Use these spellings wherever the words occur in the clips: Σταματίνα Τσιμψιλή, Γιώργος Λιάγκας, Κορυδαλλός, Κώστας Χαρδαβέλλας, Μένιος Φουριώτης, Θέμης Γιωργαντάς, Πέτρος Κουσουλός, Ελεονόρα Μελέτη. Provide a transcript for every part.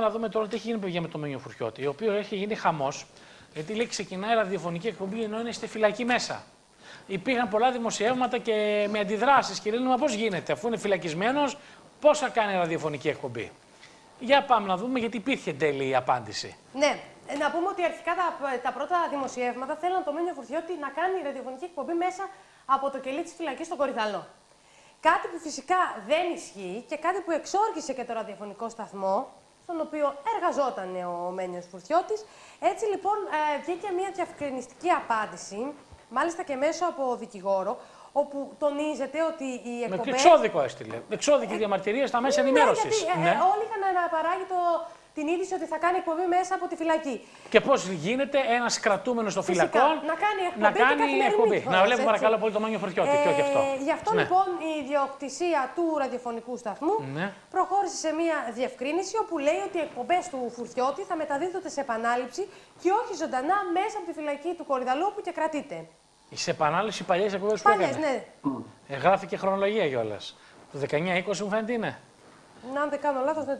Να δούμε τώρα τι έχει γίνει, παιδιά, με τον Μένιο Φουριώτη, ο οποίος έχει γίνει χαμός, γιατί λέει ξεκινάει ραδιοφωνική εκπομπή ενώ είναι στη φυλακή μέσα. Υπήρχαν πολλά δημοσιεύματα και με αντιδράσεις και λένε, μα πώς γίνεται, αφού είναι φυλακισμένος, πώς θα κάνει ραδιοφωνική εκπομπή. Για πάμε να δούμε, γιατί υπήρχε τέλει η απάντηση. Ναι. Να πούμε ότι αρχικά τα πρώτα δημοσιεύματα θέλαν τον Μένιο Φουριώτη να κάνει ραδιοφωνική εκπομπή μέσα από το κελί της φυλακής στον Κορυδαλλό. Κάτι που φυσικά δεν ισχύει και κάτι που εξόργησε και το ραδιοφωνικό σταθμό, στον οποίο εργαζόταν ο Μένιος Φουριώτης. Έτσι λοιπόν βγήκε μια διευκρινιστική απάντηση, μάλιστα και μέσω από δικηγόρο, όπου τονίζεται ότι οι εκπομπές... Με εξώδικο έστειλε, εξώδικη διαμαρτυρία στα μέσα ενημέρωσης. Ναι, γιατί όλοι είχαν αναπαράγει την είδηση ότι θα κάνει εκπομπή μέσα από τη φυλακή. Και πώς γίνεται ένας κρατούμενος στο φυλακό να κάνει εκπομπή. Να βλέπουμε παρακαλώ πολύ τον Μένιο Φουριώτη και όχι αυτό. Γι' αυτό λοιπόν η ιδιοκτησία του ραδιοφωνικού σταθμού προχώρησε σε μια διευκρίνηση όπου λέει ότι οι εκπομπές του Φουριώτη θα μεταδίδονται σε επανάληψη και όχι ζωντανά μέσα από τη φυλακή του Κορυδαλλού που και κρατείται. Σε επανάληψη παλιές εκπομπές που έκανε. Ναι. Γράφει και χρονολογία κιόλας. Το 19-20 μου φαίνεται είναι. Να, αν δεν κάνω λάθος, το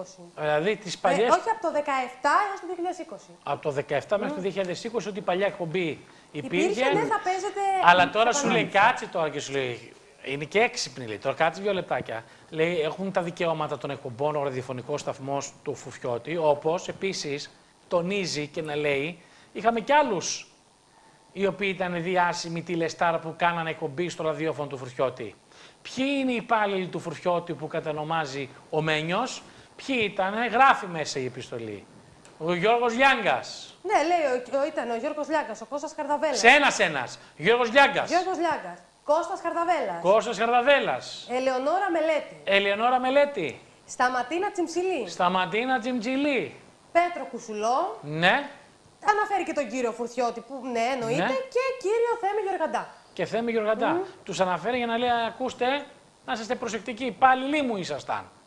19-20. Δηλαδή τις παλιές... όχι, από το 17 έως το 2020. Από το 17 μέχρι το 2020, ότι η παλιά εκπομπή υπήρχε. Ναι, θα παίζεται... Αλλά τώρα σου λέει, κάτσε τώρα και σου λέει, είναι και έξυπνη, λέει, τώρα κάτσε 2 λεπτάκια. Λέει, έχουν τα δικαιώματα των εκπομπών ο ραδιοφωνικός σταθμός του Φουριώτη, όπως επίσης τονίζει και να λέει, είχαμε κι άλλους οι οποίοι ήταν διάσημοι τηλεστάρ που κάνανε εκπομπή στο ραδιόφωνο του Φουριώτη. Ποιοι είναι οι υπάλληλοι του Φουριώτη που κατανομάζει ο Μένιος, ποιοι ήτανε, γράφει μέσα η επιστολή. Ο Γιώργος Λιάγκας. Ναι, λέει, ήταν ο Γιώργος Λιάγκας, ο Κώστας Χαρδαβέλλας. Σε ένας. Γιώργος Λιάγκας. Γιώργος Λιάγκας. Κώστας Χαρδαβέλλας. Κώστας Χαρδαβέλλας. Ελεονόρα Μελέτη. Ελεονόρα Μελέτη. Σταματίνα Τσιμψιλή. Σταματίνα Τσιμψιλή. Πέτρο Κουσουλό. Ναι. Αναφέρει και τον κύριο Φουριώτη που ναι, εννοείται, ναι. Και κύριο Θέμη Γιωργαντά. Και Θέμη Γιωργαντά. Τους αναφέρει για να λέει, ακούστε, να είστε προσεκτικοί, υπάλληλοι μου ήσασταν.